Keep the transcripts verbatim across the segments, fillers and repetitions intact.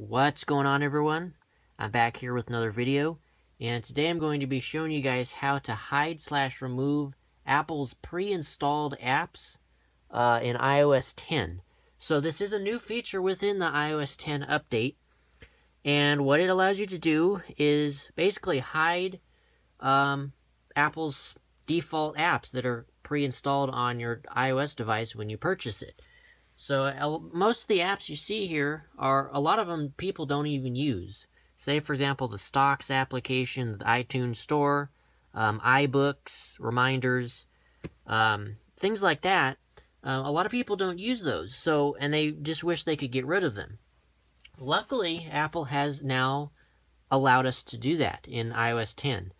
What's going on, everyone? I'm back here with another video, and today I'm going to be showing you guys how to hide slash remove Apple's pre-installed apps uh, in i O S ten. So this is a new feature within the i O S ten update, and what it allows you to do is basically hide um, Apple's default apps that are pre-installed on your iOS device when you purchase it. So most of the apps you see here are, a lot of them people don't even use. Say, for example, the Stocks application, the iTunes Store, um, iBooks, reminders, um, things like that. Uh, a lot of people don't use those, so and they just wish they could get rid of them. Luckily, Apple has now allowed us to do that in i O S ten.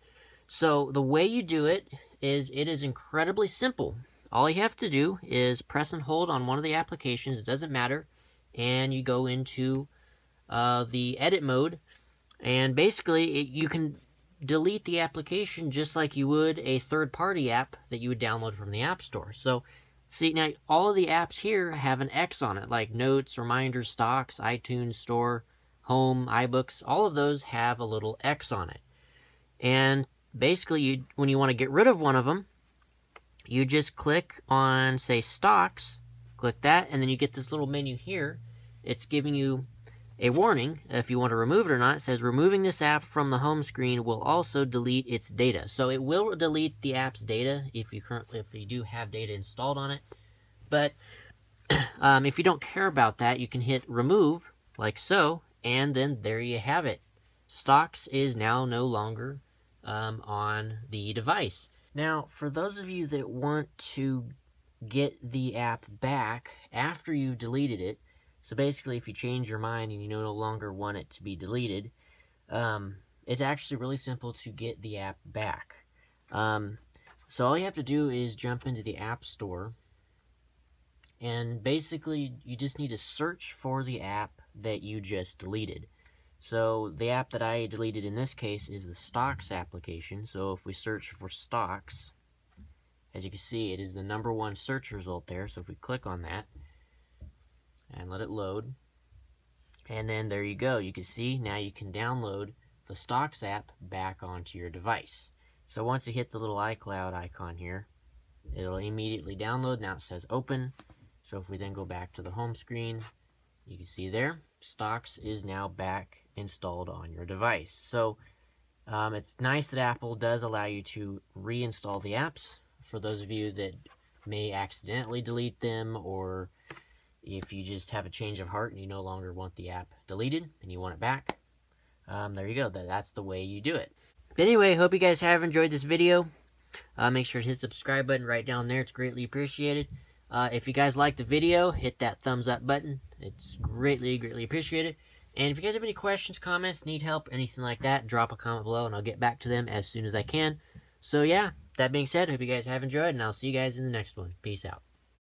So the way you do it is it is incredibly simple. All you have to do is press and hold on one of the applications, it doesn't matter, and you go into uh, the edit mode, and basically it, you can delete the application just like you would a third-party app that you would download from the App Store. So, see, now all of the apps here have an X on it, like Notes, Reminders, Stocks, iTunes Store, Home, iBooks, all of those have a little X on it. And basically, you, when you want to get rid of one of them, you just click on, say, Stocks, click that, and then you get this little menu here. It's giving you a warning if you want to remove it or not. It says, removing this app from the home screen will also delete its data. So it will delete the app's data if you currently, if you do have data installed on it. But um, if you don't care about that, you can hit Remove, like so, and then there you have it. Stocks is now no longer um, on the device. Now, for those of you that want to get the app back after you've deleted it, so basically if you change your mind and you no longer want it to be deleted, um, it's actually really simple to get the app back. Um, so all you have to do is jump into the App Store, and basically you just need to search for the app that you just deleted. So the app that I deleted in this case is the Stocks application. So if we search for Stocks, as you can see, it is the number one search result there. So if we click on that and let it load, and then there you go. You can see now you can download the Stocks app back onto your device. So once you hit the little iCloud icon here, it'll immediately download. Now it says open. So if we then go back to the home screen, you can see there, Stocks is now back installed on your device. So um, it's nice that Apple does allow you to reinstall the apps for those of you that may accidentally delete them, or if you just have a change of heart and you no longer want the app deleted and you want it back. Um, there you go. That, that's the way you do it. But anyway, hope you guys have enjoyed this video. Uh, make sure to hit the subscribe button right down there. It's greatly appreciated. Uh, if you guys like the video, hit that thumbs up button. It's greatly, greatly appreciated. And if you guys have any questions, comments, need help, anything like that, drop a comment below and I'll get back to them as soon as I can. So yeah, that being said, hope you guys have enjoyed, and I'll see you guys in the next one. Peace out.